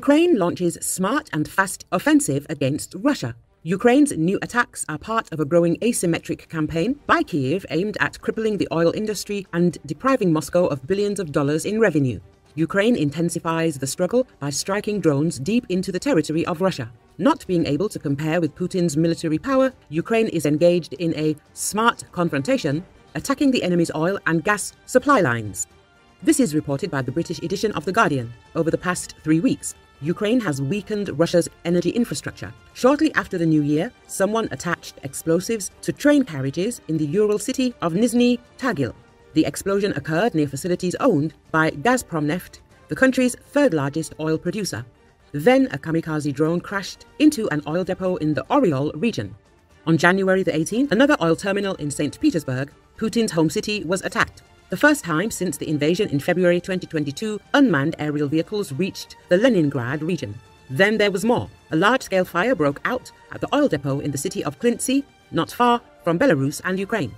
Ukraine launches smart and fast offensive against Russia. Ukraine's new attacks are part of a growing asymmetric campaign by Kyiv aimed at crippling the oil industry and depriving Moscow of billions of dollars in revenue. Ukraine intensifies the struggle by striking drones deep into the territory of Russia. Not being able to compare with Putin's military power, Ukraine is engaged in a smart confrontation, attacking the enemy's oil and gas supply lines. This is reported by the British edition of The Guardian. Over the past 3 weeks, Ukraine has weakened Russia's energy infrastructure. Shortly after the new year, someone attached explosives to train carriages in the Ural city of Nizhny Tagil. The explosion occurred near facilities owned by Gazpromneft, the country's third-largest oil producer. Then a kamikaze drone crashed into an oil depot in the Oryol region. On January the 18th, another oil terminal in St. Petersburg, Putin's home city, was attacked. The first time since the invasion in February 2022, unmanned aerial vehicles reached the Leningrad region. Then there was more. A large-scale fire broke out at the oil depot in the city of Klintsy, not far from Belarus and Ukraine.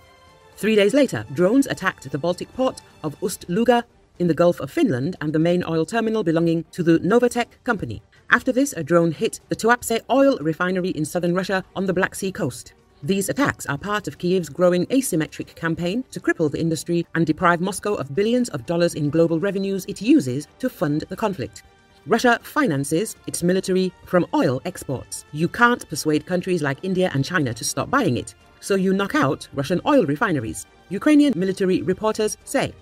3 days later, drones attacked the Baltic port of Ust-Luga in the Gulf of Finland and the main oil terminal belonging to the Novatek company. After this, a drone hit the Tuapse oil refinery in southern Russia on the Black Sea coast. These attacks are part of Kyiv's growing asymmetric campaign to cripple the industry and deprive Moscow of billions of dollars in global revenues it uses to fund the conflict. Russia finances its military from oil exports. You can't persuade countries like India and China to stop buying it, so you knock out Russian oil refineries, Ukrainian military reporters say.